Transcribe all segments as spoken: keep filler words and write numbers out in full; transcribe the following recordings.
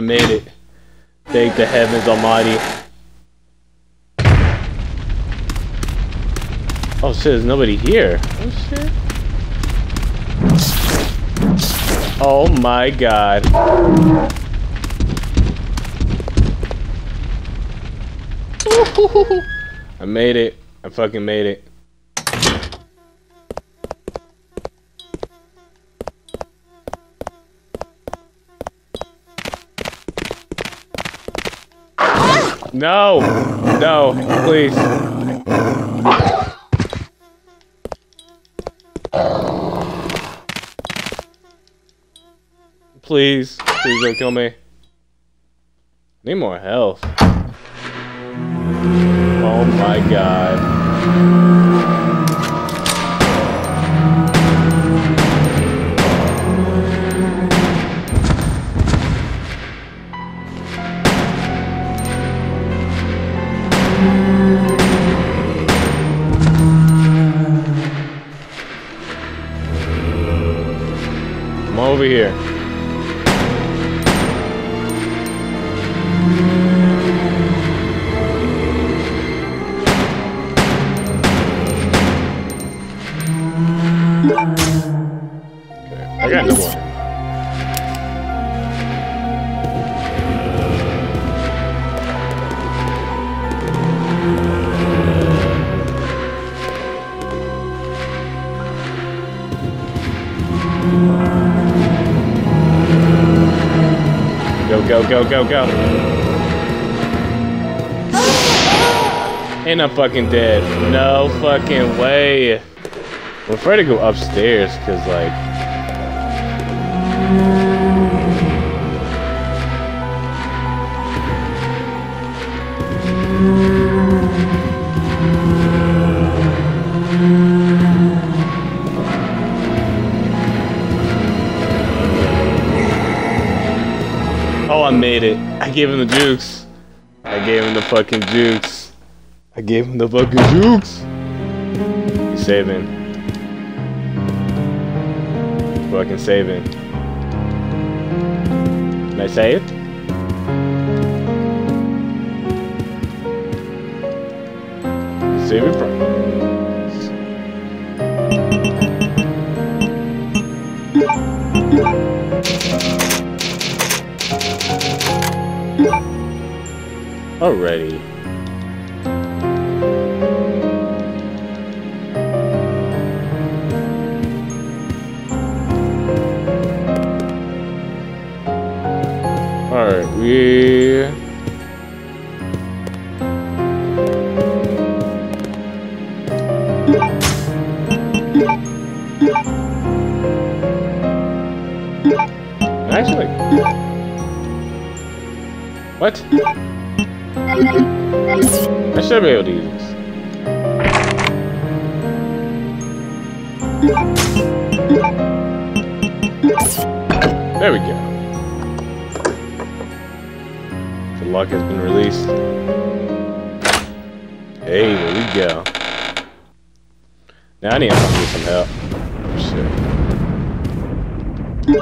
I made it. Thank the heavens almighty. Oh shit, there's nobody here. Oh shit. Oh my god. I made it. I fucking made it. No! No, please. Please. Please don't kill me. Need more health. Oh my god. I'm over here. Go, go, go, go. And I'm fucking dead. No fucking way. I'm afraid to go upstairs, because, like... I made it. I gave him the jukes. I gave him the fucking jukes. I gave him the fucking jukes. He's saving. He's fucking saving. Can I save? Save it from. Already. Alright, we... Actually... What? I should be able to use this. There we go. The lock has been released. Hey, there we go. Now I need to do some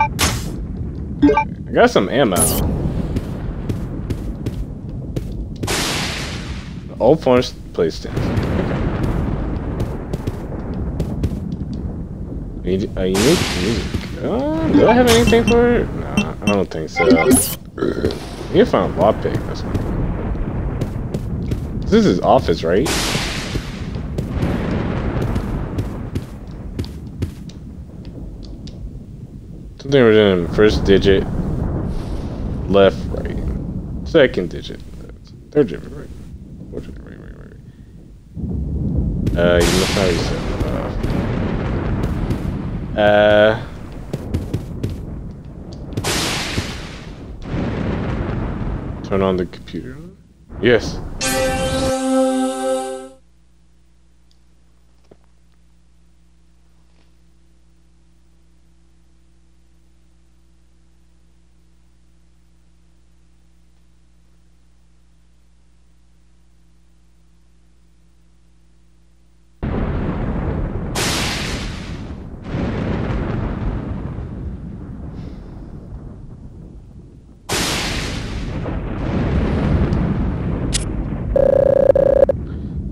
help. Shit. I got some ammo. All forms PlayStation. Okay. Need a unique music. Uh, do I have anything for it? Nah, I don't think so. You found a lockpick. That's fine. This is office, right? Something was in the first digit, left, right, second digit, third digit, right. Uh, you must not reset that. Uh. Turn on the computer. Yes.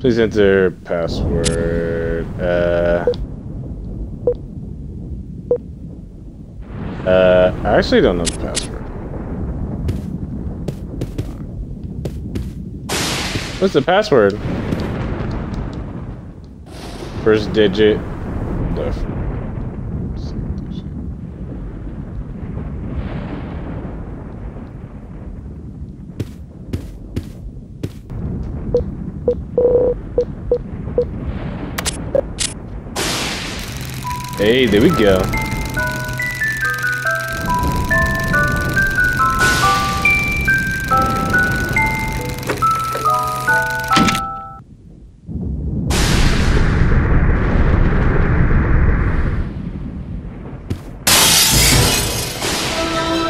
Please enter password. Uh, uh, I actually don't know the password. What's the password? First digit. Left. Hey, there we go.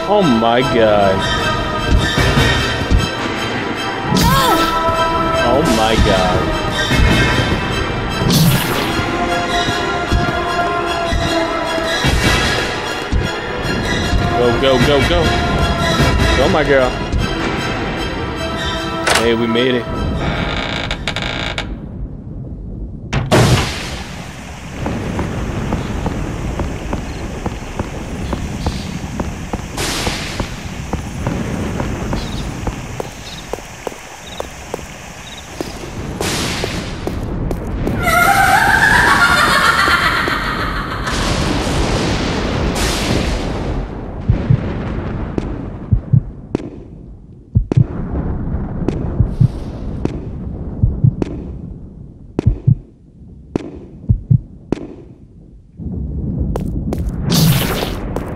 Oh my god. Oh my god. Go, go, go, go. Go, my girl. Hey, we made it.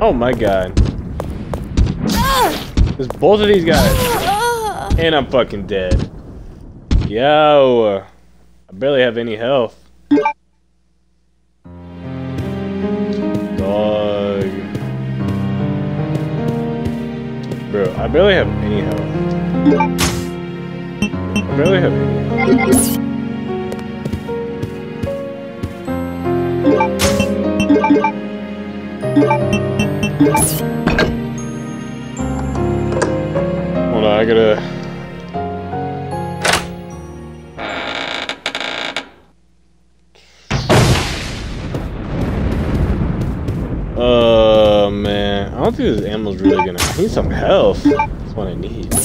Oh my god. There's both of these guys. And I'm fucking dead. Yo. I barely have any health. Dog. Bro, I barely have any health. I barely have any health. Hold on, I gotta... Oh, uh, man. I don't think this ammo's really gonna... I need some health. That's what I need. I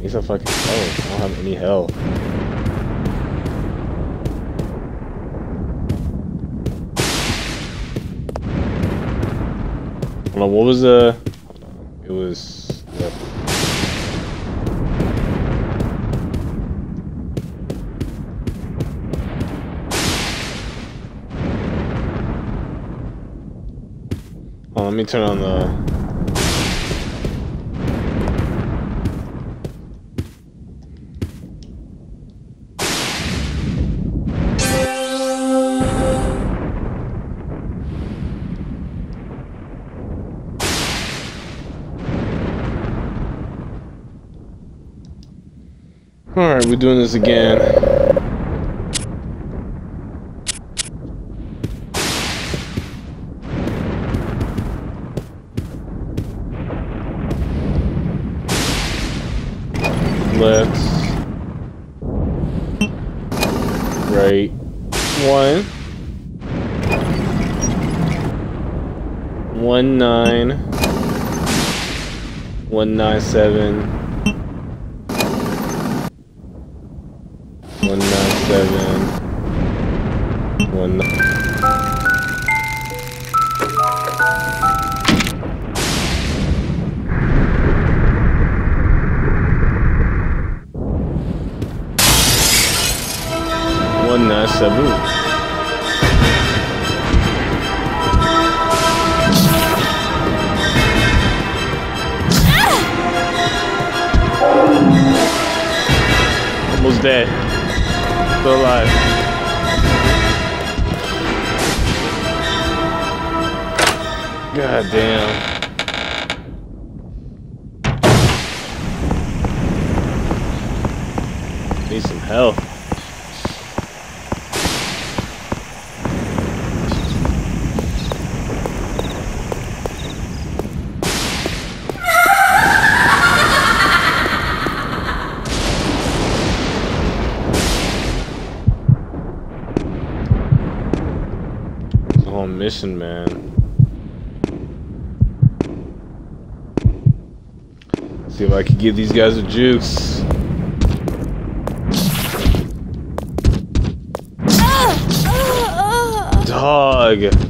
need some fucking health. I don't have any health. Hold on, what was the... Hold on. It was... Let me turn on the... Alright, we're doing this again. Left, right, one, one nine, one nine seven, one nine seven, one nine. Sabu. Ah! Almost dead. Still alive. God damn. Need some health. mission, man. Let's see if I can give these guys a jukes. Dog.